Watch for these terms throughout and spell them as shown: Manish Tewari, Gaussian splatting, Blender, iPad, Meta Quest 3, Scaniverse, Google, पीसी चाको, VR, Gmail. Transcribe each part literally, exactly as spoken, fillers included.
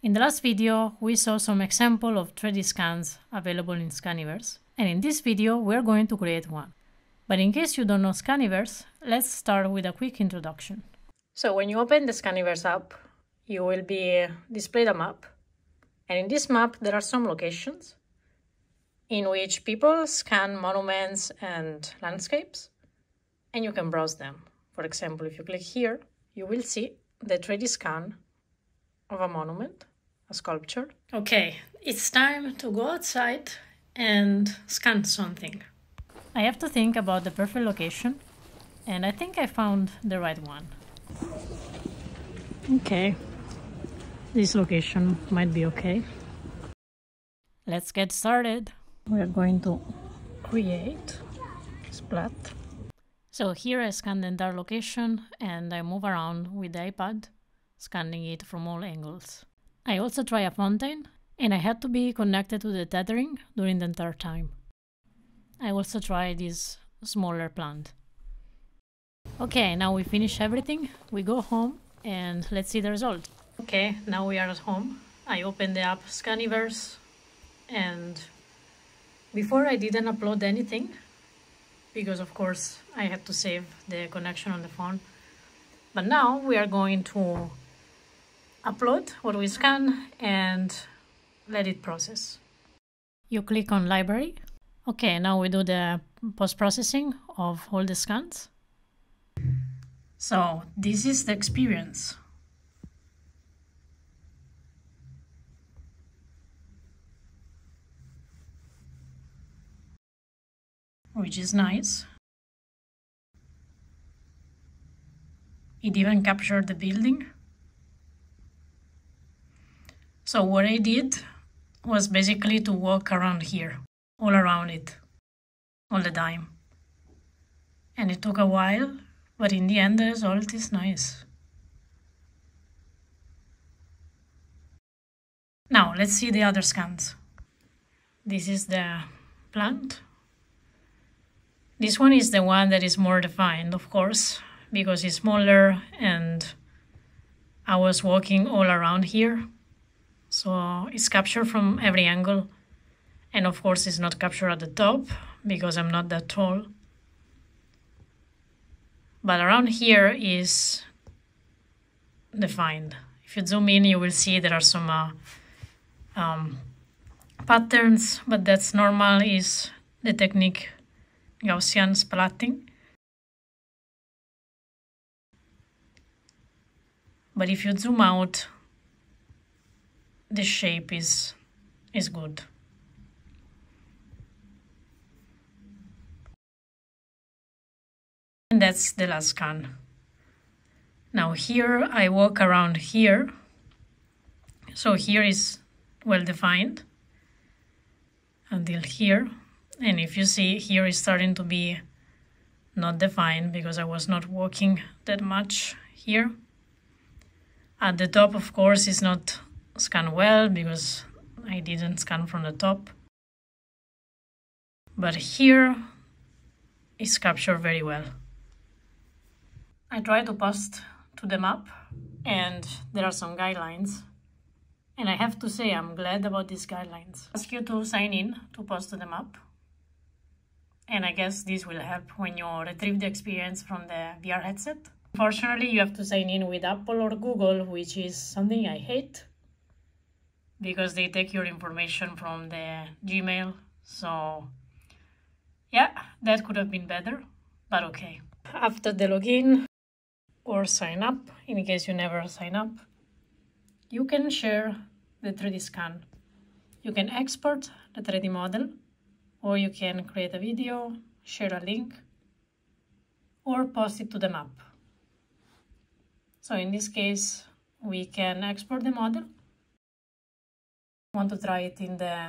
In the last video, we saw some example of three D scans available in Scaniverse, and in this video, we're going to create one. But in case you don't know Scaniverse, let's start with a quick introduction. So when you open the Scaniverse app, you will be displayed a map. And in this map, there are some locations in which people scan monuments and landscapes, and you can browse them. For example, if you click here, you will see the three D scan of a monument, a sculpture. Okay, it's time to go outside and scan something. I have to think about the perfect location, and I think I found the right one. Okay, this location might be okay. Let's get started. We're going to create splat. So here I scan the entire location and I move around with the iPad, scanning it from all angles. I also try a fountain, and I had to be connected to the tethering during the entire time. I also try this smaller plant. Okay, now we finish everything, we go home and let's see the result. Okay, now we are at home. I open the app Scaniverse, and before I didn't upload anything because of course I had to save the connection on the phone. But now we are going to upload what we scan and let it process. You click on library. Okay, now we do the post-processing of all the scans. So this is the experience. Which is nice. It even captured the building. So what I did was basically to walk around here, all around it, all the time. And it took a while, but in the end the result is nice. Now let's see the other scans. This is the plant. This one is the one that is more defined, of course, because it's smaller and I was walking all around here. So it's captured from every angle. And of course it's not captured at the top because I'm not that tall. But around here is defined. If you zoom in, you will see there are some uh, um, patterns, but that's normal. Is the technique Gaussian splatting. But if you zoom out, the shape is, is good. And that's the last scan. Now here I walk around here. So here is well defined until here. And if you see, here is starting to be not defined because I was not walking that much here. At the top, of course, is not scanned well because I didn't scan from the top. But here is captured very well. I try to post to the map and there are some guidelines. And I have to say, I'm glad about these guidelines. I ask you to sign in to post to the map. And I guess this will help when you retrieve the experience from the V R headset. Unfortunately, you have to sign in with Apple or Google, which is something I hate because they take your information from the Gmail. So yeah, that could have been better, but okay. After the login or sign up, in case you never sign up, you can share the three D scan. You can export the three D model, or you can create a video, share a link, or post it to the map. So in this case, we can export the model. I want to try it in the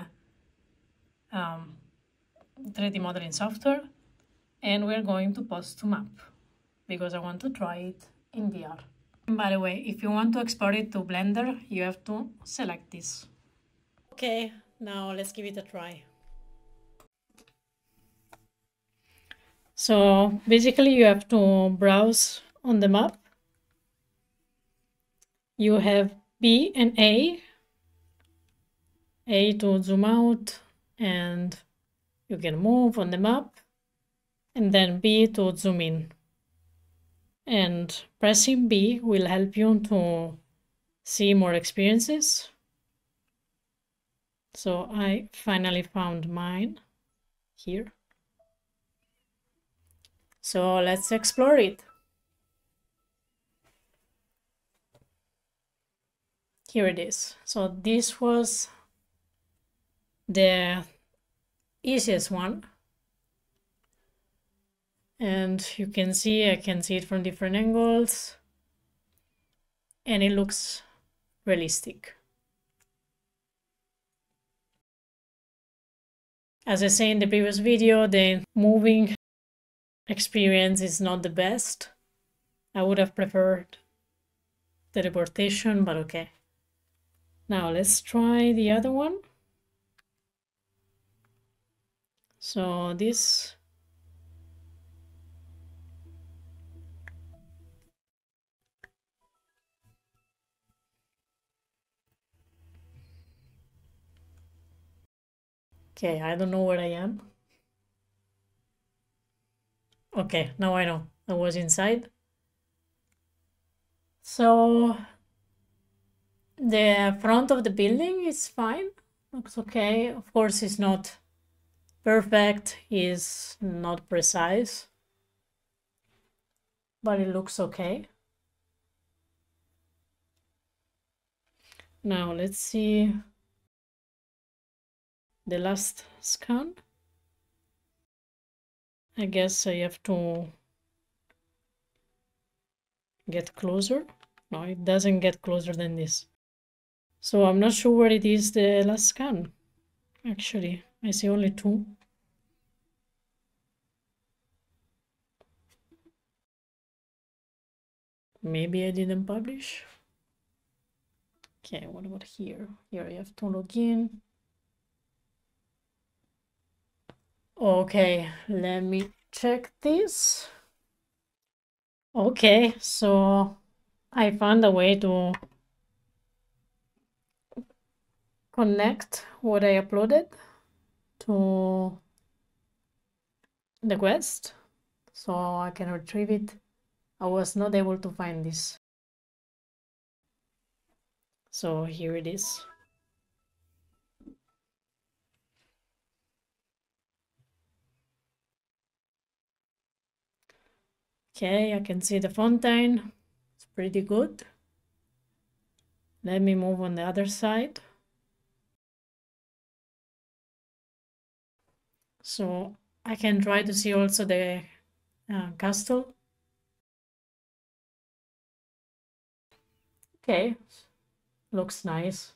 um, three D modeling software, and we're going to post to map because I want to try it in V R. And by the way, if you want to export it to Blender, you have to select this. Okay, now let's give it a try. So basically you have to browse on the map. You have B and A A to zoom out, and you can move on the map, and then B to zoom in. And pressing B will help you to see more experiences. So I finally found mine here. So let's explore it. Here it is. So this was the easiest one. And you can see, I can see it from different angles. And it looks realistic. As I say in the previous video, the moving experience is not the best. I would have preferred the teleportation, but okay. Now let's try the other one. So this. Okay, I don't know where I am. Okay, now I know. I was inside. So the front of the building is fine. Looks okay. Of course, it's not perfect. It's not precise. But it looks okay. Now, let's see the last scan. I guess I have to get closer. No, it doesn't get closer than this. So I'm not sure where it is, the last scan. Actually, I see only two. Maybe I didn't publish. Okay, what about here? Here I have to log in. Okay, let me check this. Okay, so I found a way to connect what I uploaded to the quest, so I can retrieve it. I was not able to find this. So here it is. Okay, I can see the fountain. It's pretty good. Let me move on the other side. So I can try to see also the uh, castle. Okay, looks nice.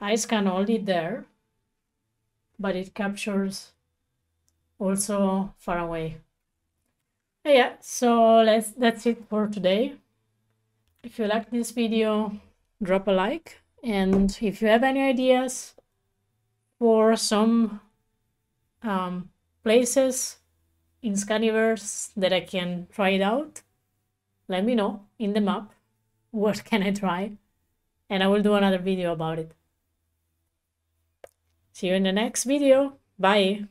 I scan only there, but it captures also far away. Yeah, so let's, that's it for today. If you like this video, drop a like, and if you have any ideas for some um, places in Scaniverse that I can try it out, let me know in the map what can I try, and I will do another video about it. See you in the next video. Bye.